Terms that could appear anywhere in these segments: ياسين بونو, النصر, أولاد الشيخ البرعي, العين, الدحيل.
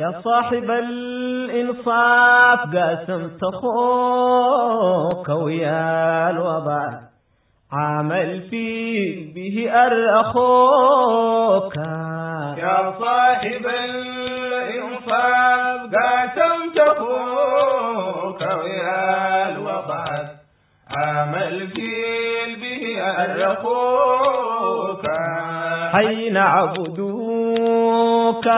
يا صاحب الإنصاف قاسمت أخوك ويا الوضع عمل فيه به أخوك. يا صاحب الإنصاف قاسمت أخوك ويا الوضع عمل فيه به أخوك. حين عبدوك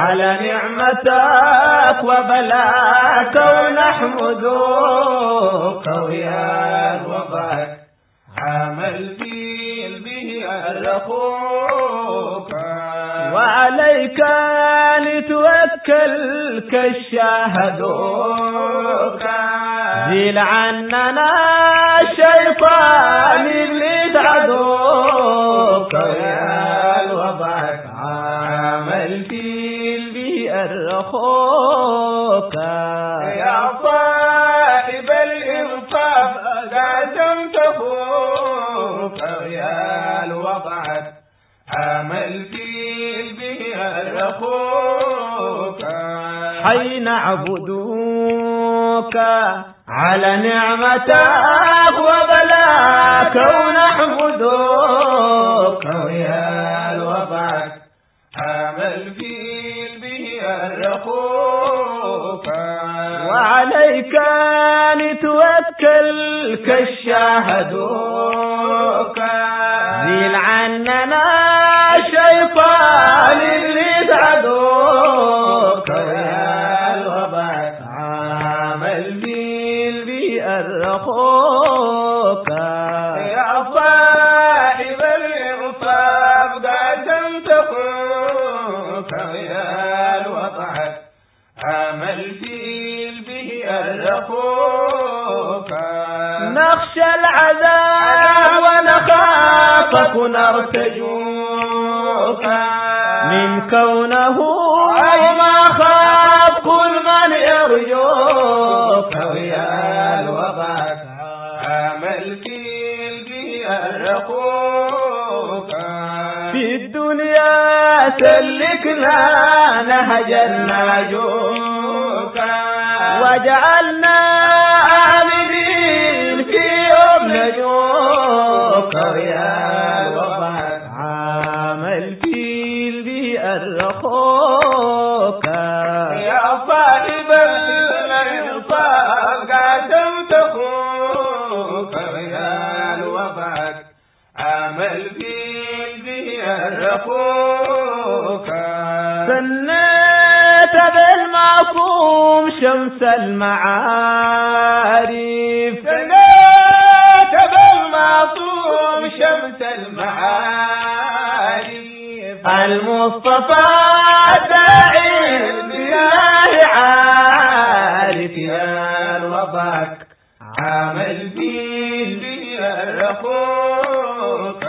على نعمتك وبلاك ونحمدك ويا الوضع عمل فيل به أخوك. وعليك نتوكل كالشاهدوك زيل عننا الشيطان اللي تعدوك ويا الوضع عمل فيل أخوك. يا صاحب الإنصاف قاسمت أخوك ويا الوضع عمل فيه به أخوك. حين عبدوك على نعمتك وبلاك ونحمدوك ويا الوضع عمل فيه أخوك. وعليك نتوكل كالشاهدوك زيل عننا الشيطان اللي تعدوك ويا الوضع عمل بيل بأخوك. يا صاحب الإنصاف قاسمت أخوك ويا الوضع عمل فيل به أخوك. نخشى العذاب ونخافك ونرتجوك من كونه ما خاف كل من يرجوك ويا الوضع عمل فيل به أخوك. في الدنيا سلكنا نهجنا جوك وجعلنا عاملين في يوم نجوك ويا الوضع عمل فيل بأخوك. يا صاحب الإنصاف قاسمت أخوك ويا الوضع عمل فيل بأخوك. سنيت بالمعصوم شمس المعارف سنيت بالمعصوم شمس المعارف المصطفى داعي بالله عارف يا الوضعك عمل فيه بأخوك.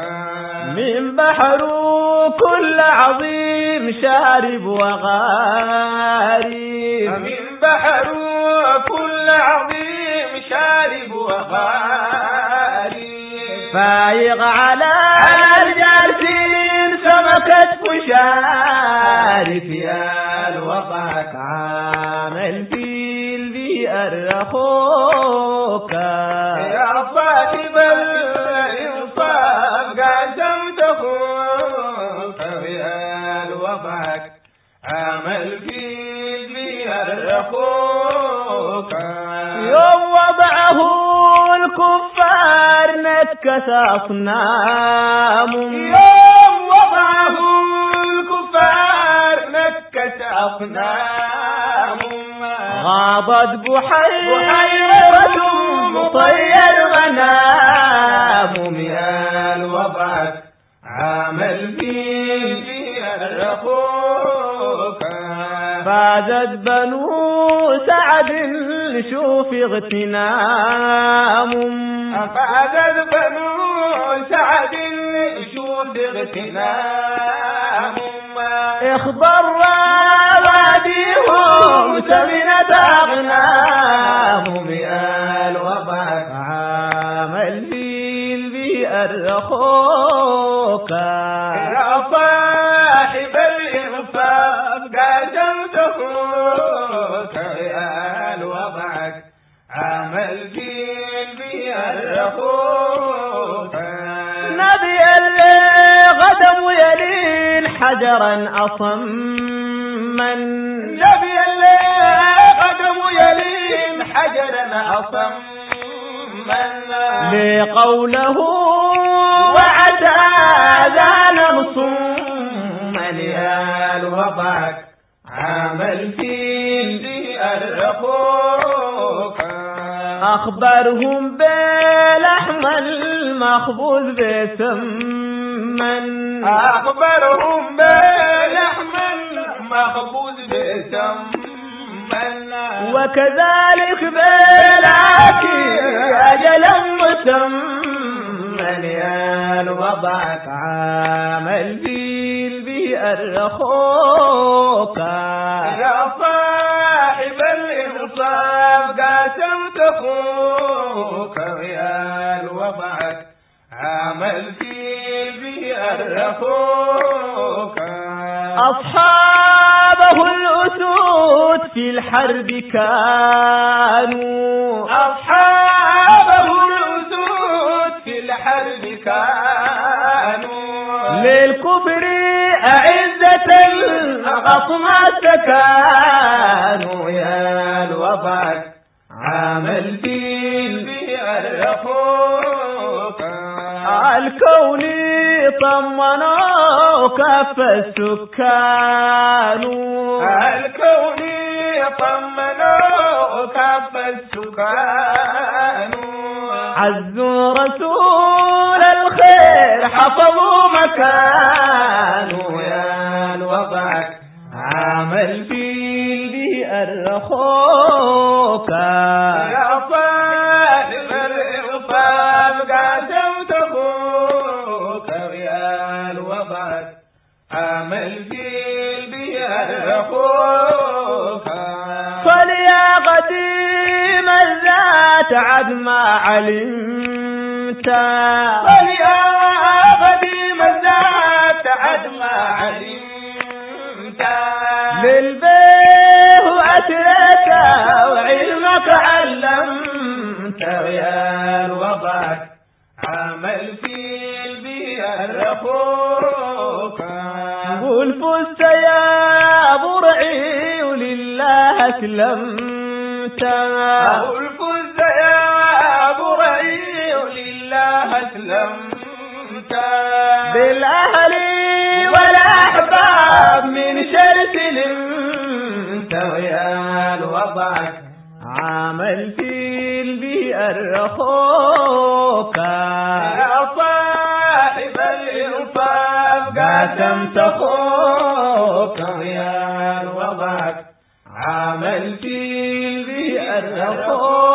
من بحره كل عظيم شارب وغارب من بحره كل عظيم شارب وغارب فايق على الجالسين سمكة فشارب يا الوضع عامل فيل بأخوك. يا صاحب الإنصاف قاسمت أخوك ويا الوضع عمل فيل بأخوك. يوم وضعه الكفار نتكس أصنامهم يوم وضعه الكفار نتكس أصنامهم غابت بحيرة مطير غنامهم يا الوضع عمل فيه أخوك. فازت بنو سعد شوف اغتنامهم فازت بنو سعد شوف اغتنامهم اخضر واديهم سمنة أغنامهم يا الوضع عمل فيل بأخوك. يا صاحب الإنصاف قاسمت دهوك عيال وضعك عمل جيل بيرخوك نبي اللي غدم ويلين حجرا أصما نبي اللي غدم ويلين حجرا أصما لقوله وعدا ذا مصوما يا الوضعك عمل في الرقوق أخبرهم بلحم المخبوز بسما أخبرهم بلحم المخبوز بسما وكذلك بلاكي أجلا مسمى يا الوضعك عمل في الرخوق يا صاحب الإنصاف قاسمت أخوك يا الوضعك عمل في الرخوق أصحابه الأسود في الحرب كانوا أصحابه الأسود في الحرب كانوا للكفر أعزة أطمأت كانوا يا الوضعك عمل في الرخوق الكون طمنوك فالسكان الكون طمنوك فالسكان عزوا رسول الخير حفظوا مكانه يا الوضعك عمل فيه الرخوك يا صاحب الإنصاف قاسمت أخوك يا الوضعك عمل فيه الرخوك صل يا قديم الذات عد ما علمت صل يا قديم الذات عد ما علمت للبيه أتيت وعلمك علمت يا الوضعك عمل في البيه الرخوك قل فزت يا برعي ولله أسلمت قل فزت يا برعي ولله أسلمت بالأهل والأحباب من شر سلمت ويا الوضعك عمل في البيئة الرخوك يا صاحب الإنصاف قاسمت أخوك ويا الوضعك عمل في البيئة الرخوك